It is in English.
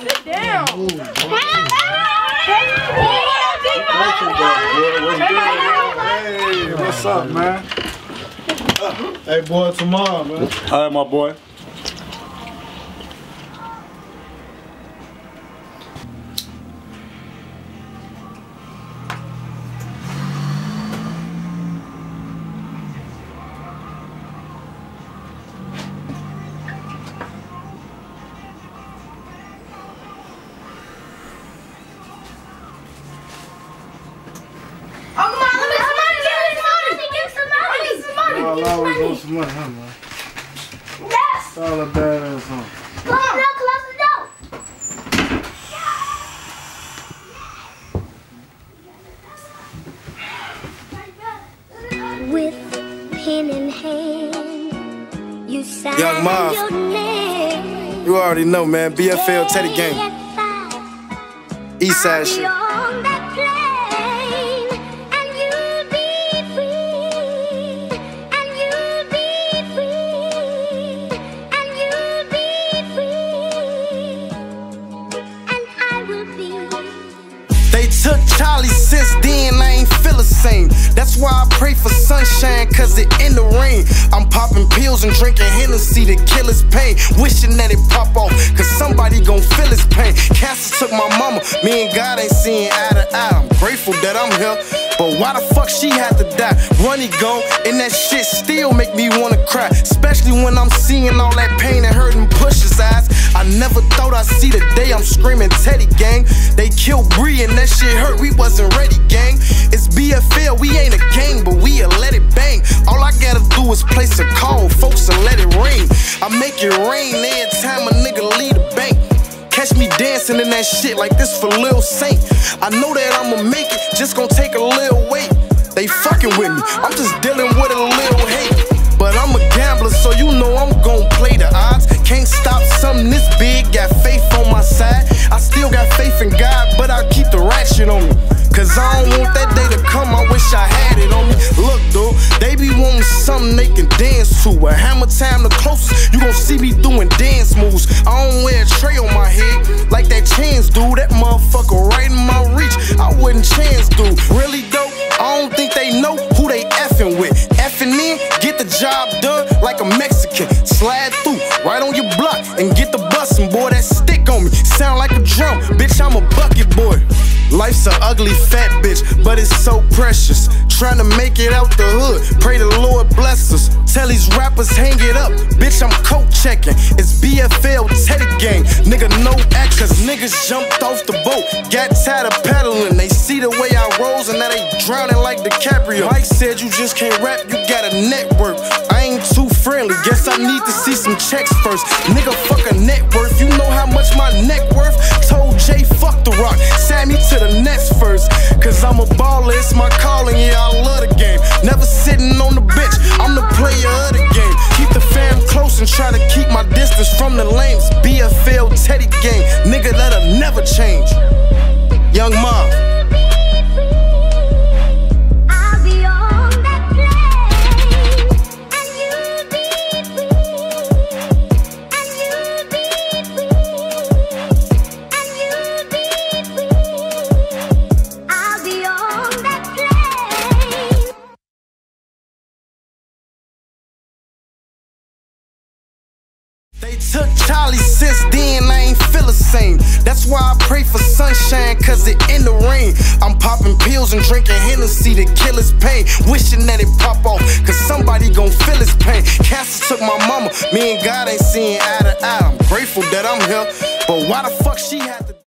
Sit down. Hey, what's up, man? Hey, boy, tomorrow, man. All right, my boy. Money, huh, man? Yes! It's all a badass song. Come on, now close the door! Yeah. With pen in hand, you signed Yung Marv, your name. You already know, man. BFL, Teddy Gang. Eastside shit. Took Charlie since then, I ain't feel the same. That's why I pray for sunshine, cause it in the rain. I'm popping pills and drinking Hennessy to kill his pain. Wishing that it pop off, cause somebody gon' feel his pain. Cassie took my mama, me and God ain't seeing eye to eye. I'm grateful that I'm here, but why the fuck she had to die? Runny gone, and that shit still make me wanna cry. Especially when I'm seeing all that pain and hurting Push's eyes. I never thought I'd see the day I'm screaming Teddy Gang. They killed Bree and that shit hurt, we wasn't ready, gang. It's BFL, we ain't a gang, but we'll let it bang. All I gotta do is place a call, folks, and let it ring. I make it rain every time a nigga leave the bank. Catch me dancing in that shit like this for Lil Saint. I know that I'ma make it, just gonna take a little wait. They fucking with me, I'm just dealing with a little hate. But I'm a gambler, so you know I'm gon' play the odds. Can't stop something this big, got faith on my side. I still got faith in God, but I keep the ratchet on me. Cause I don't want that day to come, I wish I had it on me. Look, dude, they be wanting something they can dance to. A hammer time the closest, you gon' see me doing dance moves. I don't wear a tray on my head, like that chance, dude. That motherfucker right in my reach, I wouldn't chance, dude. Really, though, I don't think they know who they effing with. Effing in, get the job done like a Mexican. Slide through, right on your block, and get the bussin', boy, that stick on me. Sound like a drum, bitch, I'm a bucket boy. Life's an ugly fat bitch, but it's so precious. Trying to make it out the hood, pray the Lord bless us. Tell these rappers hang it up, bitch, I'm coat checking. It's BFL Teddy Gang, nigga, no act, cause niggas jumped off the boat. Got tired of peddling, they see the way I rose and now they drowning like DiCaprio. Mike said you just can't rap, you got a network. I ain't too friendly, guess I need to see some checks first. Nigga, fuck a net worth, you know how much my neck worth? Told Jay, fuck the rock, sign me to the Nets first. Cause I'm a baller, it's my calling, yeah, I love the game. Never sitting on the bench, I'm the player of the game. Keep the fam close and try to keep my distance from the lames. BFL Teddy Gang, nigga, that'll never change. Yung Marv. They took Charlie since then, I ain't feel the same. That's why I pray for sunshine, cause it in the rain. I'm popping pills and drinking Hennessy to kill his pain. Wishing that it pop off, cause somebody gon' feel his pain. Cassie took my mama, me and God ain't seeing eye to eye. I'm grateful that I'm here, but why the fuck she had to